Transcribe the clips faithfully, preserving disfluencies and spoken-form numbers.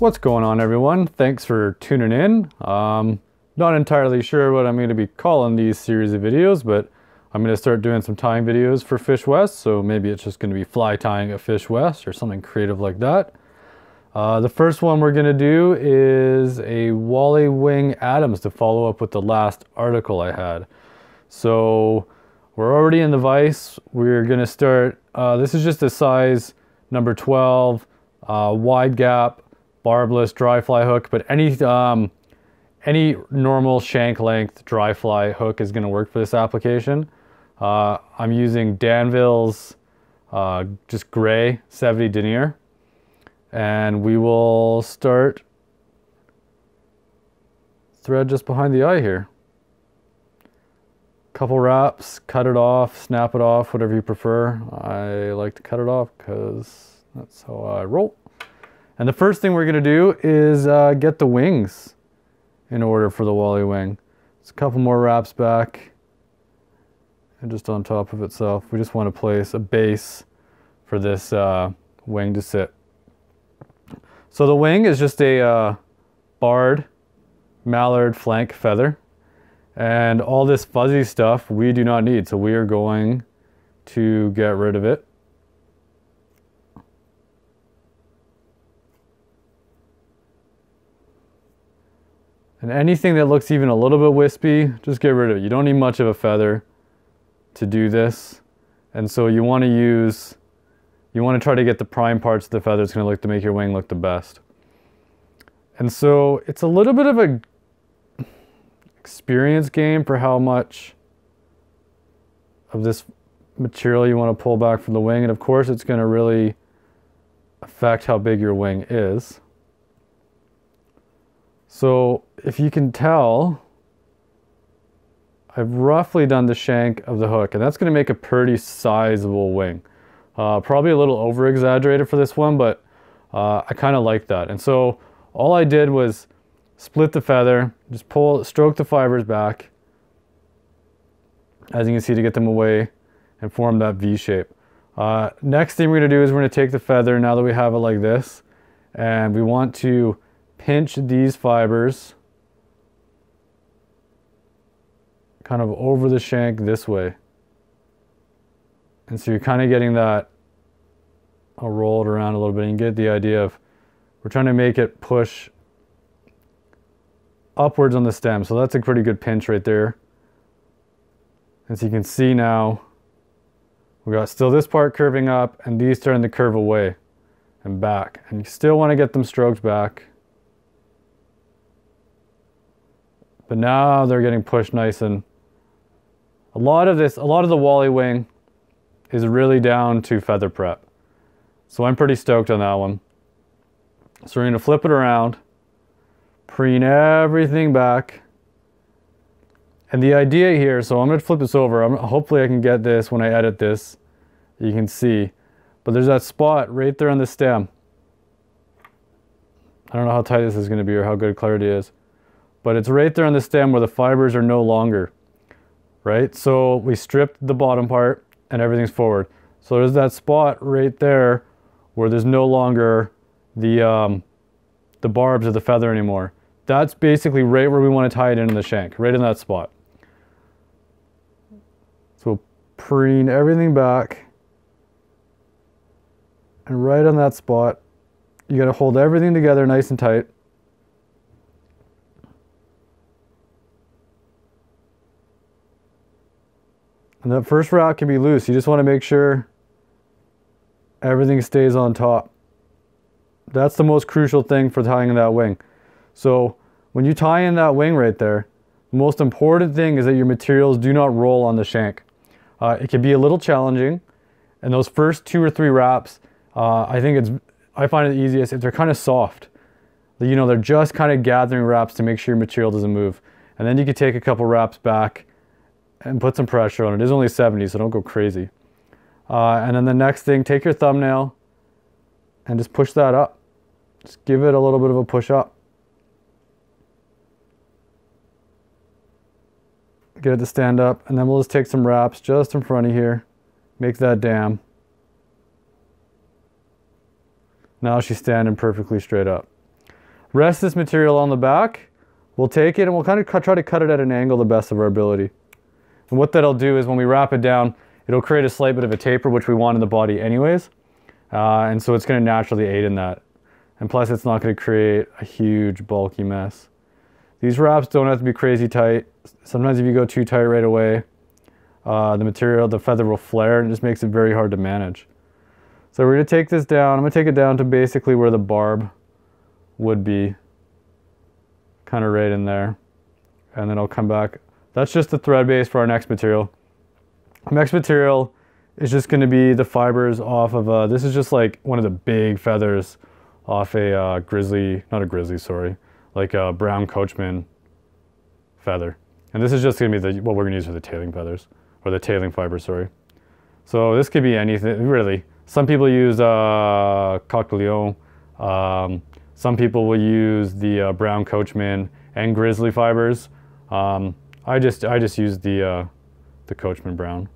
What's going on, everyone? Thanks for tuning in. Um, not entirely sure what I'm going to be calling these series of videos, but I'm going to start doing some tying videos for Fishewest, so maybe it's just going to be fly tying at Fishewest or something creative like that. Uh, the first one we're going to do is a Wally Wing Adams to follow up with the last article I had. So we're already in the vise. We're going to start, uh, this is just a size number twelve, uh, wide gap, barbless dry fly hook, but any, um, any normal shank length dry fly hook is going to work for this application. Uh, I'm using Danville's uh, just gray seventy denier. And we will start thread just behind the eye here. Couple wraps, cut it off, snap it off, whatever you prefer. I like to cut it off because that's how I roll. And the first thing we're gonna do is uh, get the wings in order for the Wally Wing. It's a couple more wraps back and just on top of itself. We just want to place a base for this uh, wing to sit. So the wing is just a uh, barred mallard flank feather, and all this fuzzy stuff we do not need, so we are going to get rid of it. And anything that looks even a little bit wispy, just get rid of it. You don't need much of a feather to do this, and so you want to use You want to try to get the prime parts of the feather. It's going to look to make your wing look the best. And so it's a little bit of a experience game for how much of this material you want to pull back from the wing. And of course, it's going to really affect how big your wing is. So if you can tell, I've roughly done the shank of the hook, and that's going to make a pretty sizable wing. Uh, probably a little over exaggerated for this one, but uh, I kind of like that. And so all I did was split the feather, just pull, stroke the fibers back, as you can see, to get them away and form that V shape. Uh, next thing we're going to do is we're going to take the feather, now that we have it like this, and we want to pinch these fibers kind of over the shank this way. And so you're kind of getting that, I'll roll it around a little bit and get the idea of, we're trying to make it push upwards on the stem. So that's a pretty good pinch right there. And so you can see now, we got still this part curving up and these starting to curve away and back. And you still want to get them stroked back. But now they're getting pushed nice. And a lot of this, a lot of the Wally Wing is really down to feather prep. So I'm pretty stoked on that one. So we're gonna flip it around, preen everything back. And the idea here, so I'm gonna flip this over. I'm, hopefully I can get this when I edit this, you can see. But there's that spot right there on the stem. I don't know how tight this is gonna be or how good clarity is, but it's right there on the stem where the fibers are no longer, right? So we stripped the bottom part, and everything's forward. So there's that spot right there where there's no longer the, um, the barbs of the feather anymore. That's basically right where we want to tie it into the shank, right in that spot. So we'll preen everything back, and right on that spot, you got to hold everything together nice and tight. And that first wrap can be loose. You just want to make sure everything stays on top. That's the most crucial thing for tying in that wing. So when you tie in that wing right there, the most important thing is that your materials do not roll on the shank. Uh, it can be a little challenging. And those first two or three wraps, uh, I think it's, I find it the easiest if they're kind of soft. You know, they're just kind of gathering wraps to make sure your material doesn't move. And then you can take a couple wraps back and put some pressure on it. It is only seventy, so don't go crazy. Uh, and then the next thing, take your thumbnail and just push that up. Just give it a little bit of a push up. Get it to stand up, and then we'll just take some wraps just in front of here. Make that dam. Now she's standing perfectly straight up. Rest this material on the back. We'll take it and we'll kind of try to cut it at an angle the best of our ability. And what that'll do is when we wrap it down, it'll create a slight bit of a taper, which we want in the body anyways. Uh, and so it's going to naturally aid in that. And plus it's not going to create a huge bulky mess. These wraps don't have to be crazy tight. Sometimes if you go too tight right away, uh, the material, the feather will flare, and it just makes it very hard to manage. So we're going to take this down. I'm going to take it down to basically where the barb would be, kind of right in there. And then I'll come back. That's just the thread base for our next material. The next material is just going to be the fibers off of a, this is just like one of the big feathers off a uh, grizzly, not a grizzly, sorry, like a brown coachman feather. And this is just going to be the, what we're going to use for the tailing feathers, or the tailing fibers, sorry. So this could be anything, really. Some people use uh, coq de lion. Um, some people will use the uh, brown coachman and grizzly fibers. Um, I just I just used the uh, the coachman brown.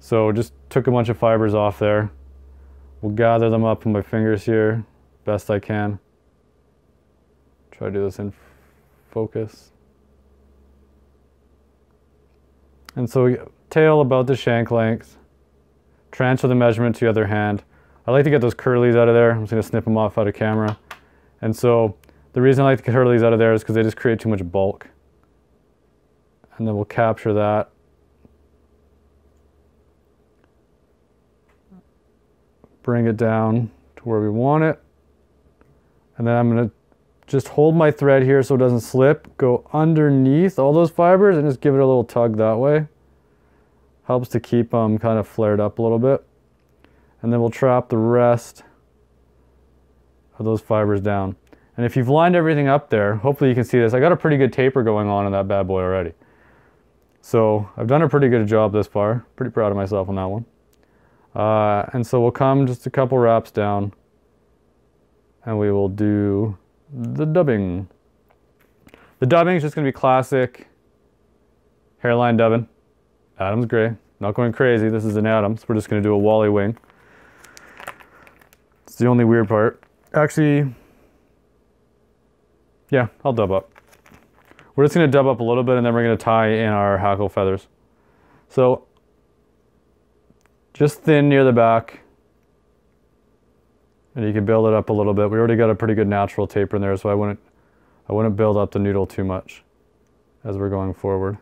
So just took a bunch of fibers off there. We'll gather them up in my fingers here, best I can. Try to do this in focus. And so we tail about the shank length. Transfer the measurement to the other hand. I like to get those curlies out of there. I'm just going to snip them off out of camera. And so the reason I like to get curlies out of there is because they just create too much bulk. And then we'll capture that. Bring it down to where we want it. And then I'm going to just hold my thread here so it doesn't slip. Go underneath all those fibers and just give it a little tug that way. Helps to keep them um, kind of flared up a little bit. And then we'll trap the rest of those fibers down. And if you've lined everything up there, hopefully you can see this. I got a pretty good taper going on in that bad boy already. So I've done a pretty good job this far. Pretty proud of myself on that one. Uh, and so we'll come just a couple wraps down and we will do the dubbing. The dubbing is just going to be classic hairline dubbing. Adam's gray. Not going crazy. This is an Adams. We're just going to do a Wally wing. It's the only weird part. Actually, yeah, I'll dub up. We're just going to dub up a little bit and then we're going to tie in our hackle feathers. So just thin near the back. And you can build it up a little bit. We already got a pretty good natural taper in there, so I wouldn't, I wouldn't build up the noodle too much as we're going forward.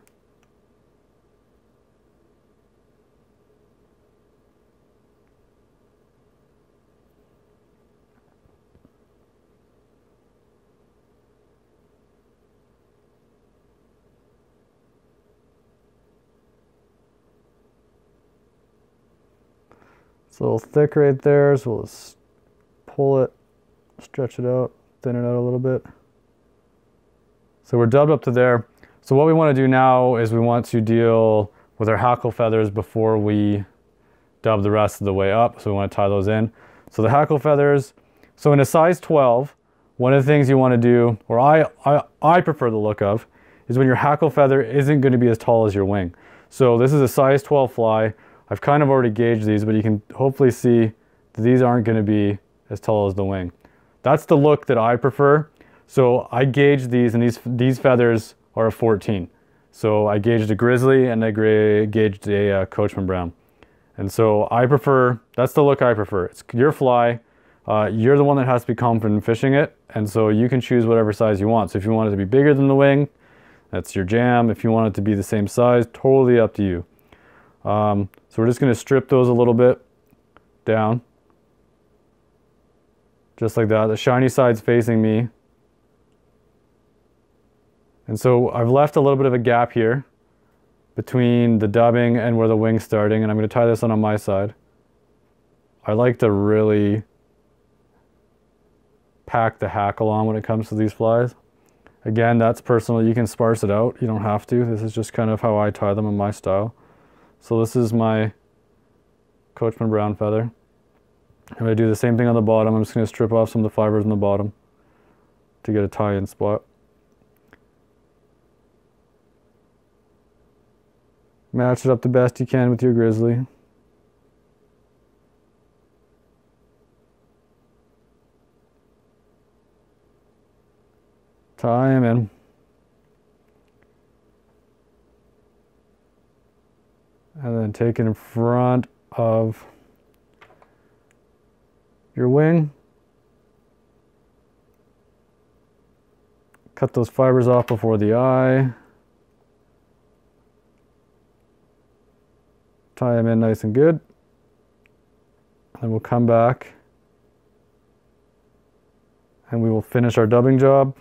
It's a little thick right there, so we'll just pull it, stretch it out, thin it out a little bit. So we're dubbed up to there. So what we want to do now is we want to deal with our hackle feathers before we dub the rest of the way up. So we want to tie those in. So the hackle feathers, so in a size twelve, one of the things you want to do, or I, I, I prefer the look of, is when your hackle feather isn't going to be as tall as your wing. So this is a size twelve fly. I've kind of already gauged these, but you can hopefully see that these aren't going to be as tall as the wing. That's the look that I prefer. So I gauged these, and these these feathers are a fourteen. So I gauged a grizzly and I gauged a uh, coachman brown. And so I prefer, that's the look I prefer. It's your fly. Uh, you're the one that has to be confident in fishing it. And so you can choose whatever size you want. So if you want it to be bigger than the wing, that's your jam. If you want it to be the same size, totally up to you. Um, so we're just going to strip those a little bit down, just like that. The shiny side's facing me. And so I've left a little bit of a gap here between the dubbing and where the wing's starting, and I'm going to tie this on on my side. I like to really pack the hackle on when it comes to these flies. Again, that's personal. You can sparse it out. You don't have to. This is just kind of how I tie them in my style. So this is my coachman brown feather. I'm going to do the same thing on the bottom. I'm just going to strip off some of the fibers on the bottom to get a tie-in spot. Match it up the best you can with your grizzly. tie him in. And then take it in front of your wing. Cut those fibers off before the eye. Tie them in nice and good. Then we'll come back and we will finish our dubbing job.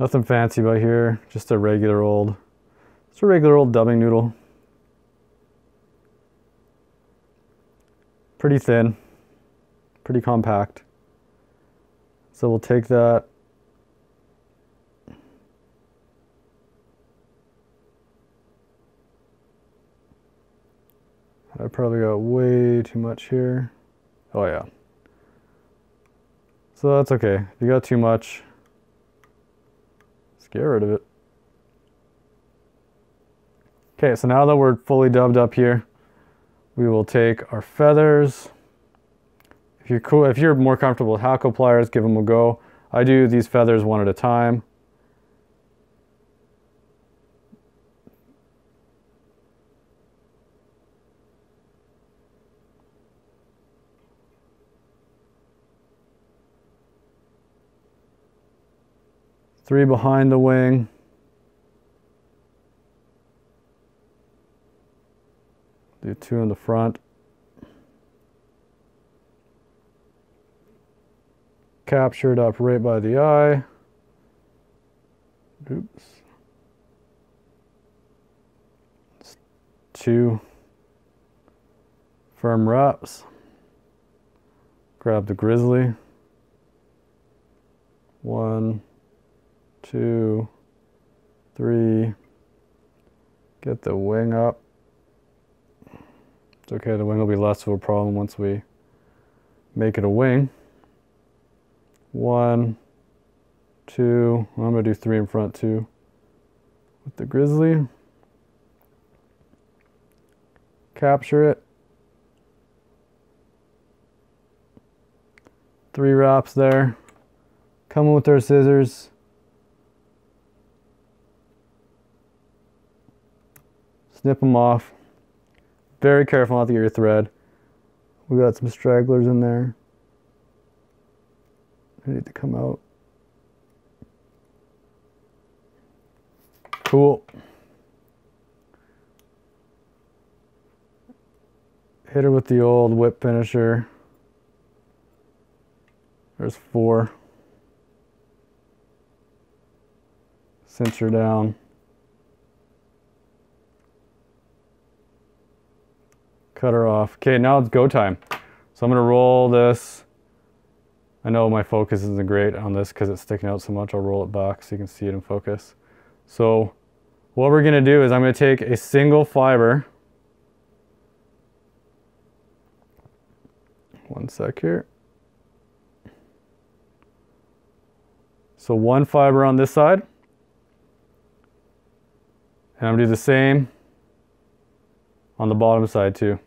Nothing fancy by here, just a regular old, it's a regular old dubbing noodle. Pretty thin, pretty compact. So we'll take that, I probably got way too much here. Oh yeah. So that's okay. If you got too much, just get rid of it. Okay, so now that we're fully dubbed up here, we will take our feathers. If you're cool, if you're more comfortable with hackle pliers, give them a go. I do these feathers one at a time. Three behind the wing. Do two in the front. Captured up right by the eye. Oops. It's two firm wraps. Grab the grizzly. One, two, three. Get the wing up. It's okay, the wing will be less of a problem once we make it a wing. One, two, well, I'm gonna do three in front too with the grizzly. Capture it. Three wraps there. Come in with our scissors. Snip them off. Very careful not to get your thread. We got some stragglers in there. They need to come out. Cool. Hit her with the old whip finisher. There's four. Cinch her down. Cut her off. Okay, now it's go time. So I'm gonna roll this. I know my focus isn't great on this because it's sticking out so much. I'll roll it back so you can see it in focus. So what we're gonna do is I'm gonna take a single fiber. One sec here. So one fiber on this side. And I'm gonna do the same on the bottom side too.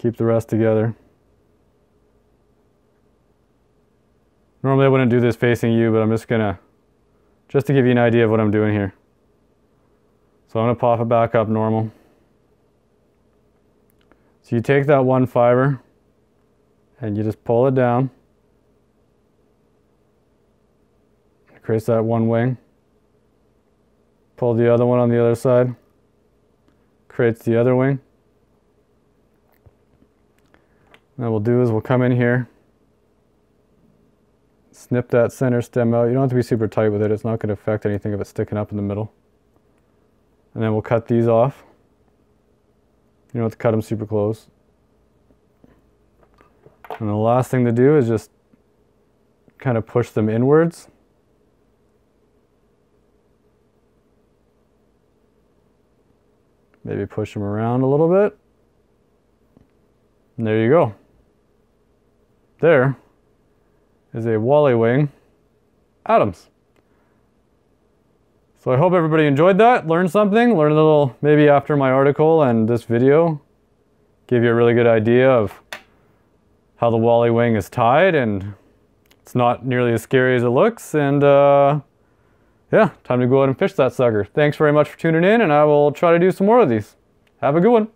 Keep the rest together. Normally I wouldn't do this facing you, but I'm just gonna, just to give you an idea of what I'm doing here. So I'm gonna pop it back up normal. So you take that one fiber and you just pull it down. Trace that one wing. Pull the other one on the other side. Creates the other wing. And what we'll do is we'll come in here. Snip that center stem out. You don't have to be super tight with it. It's not going to affect anything if it's sticking up in the middle. And then we'll cut these off. You don't have to cut them super close. And the last thing to do is just kind of push them inwards. Maybe push them around a little bit. And there you go. There is a Wally Wing Adams. So I hope everybody enjoyed that, learned something, learned a little maybe after my article and this video, gave you a really good idea of how the Wally Wing is tied, and it's not nearly as scary as it looks, and uh, yeah, time to go out and fish that sucker. Thanks very much for tuning in, and I will try to do some more of these. Have a good one.